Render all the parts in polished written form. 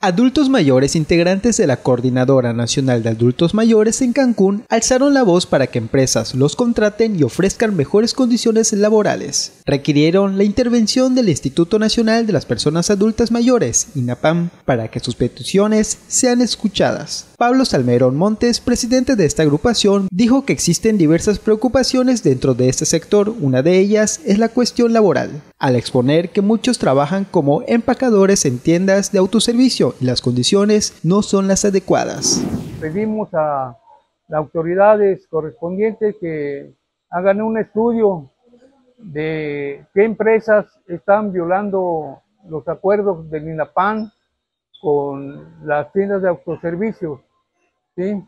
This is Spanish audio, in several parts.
Adultos mayores integrantes de la Coordinadora Nacional de Adultos Mayores en Cancún alzaron la voz para que empresas los contraten y ofrezcan mejores condiciones laborales. Requirieron la intervención del Instituto Nacional de las Personas Adultas Mayores, INAPAM, para que sus peticiones sean escuchadas. Pablo Salmerón Montes, presidente de esta agrupación, dijo que existen diversas preocupaciones dentro de este sector, una de ellas es la cuestión laboral, al exponer que muchos trabajan como empacadores en tiendas de autoservicio y las condiciones no son las adecuadas. Pedimos a las autoridades correspondientes que hagan un estudio de qué empresas están violando los acuerdos del INAPAM con las tiendas de autoservicio, ¿sí?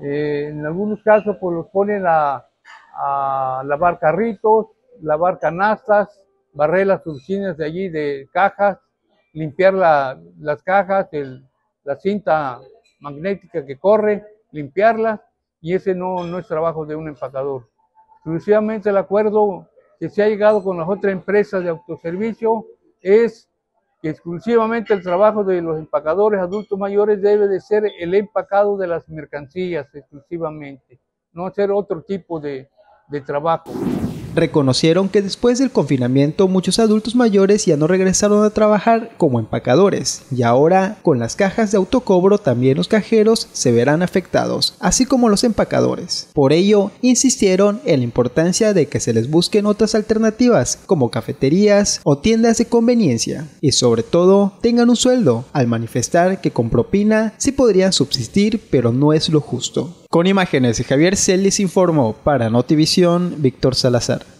En algunos casos pues los ponen a lavar carritos, lavar canastas, barrer las oficinas de allí de cajas, limpiar las cajas, la cinta magnética que corre, limpiarlas, y ese no es trabajo de un empacador. Exclusivamente el acuerdo que se ha llegado con las otras empresas de autoservicio es que exclusivamente el trabajo de los empacadores adultos mayores debe de ser el empacado de las mercancías exclusivamente, no hacer otro tipo de trabajo. Reconocieron que después del confinamiento muchos adultos mayores ya no regresaron a trabajar como empacadores y ahora con las cajas de autocobro también los cajeros se verán afectados, así como los empacadores. Por ello, insistieron en la importancia de que se les busquen otras alternativas como cafeterías o tiendas de conveniencia y sobre todo tengan un sueldo, al manifestar que con propina sí podrían subsistir, pero no es lo justo. Con imágenes de Javier Celis informó para Notivisión, Víctor Salazar.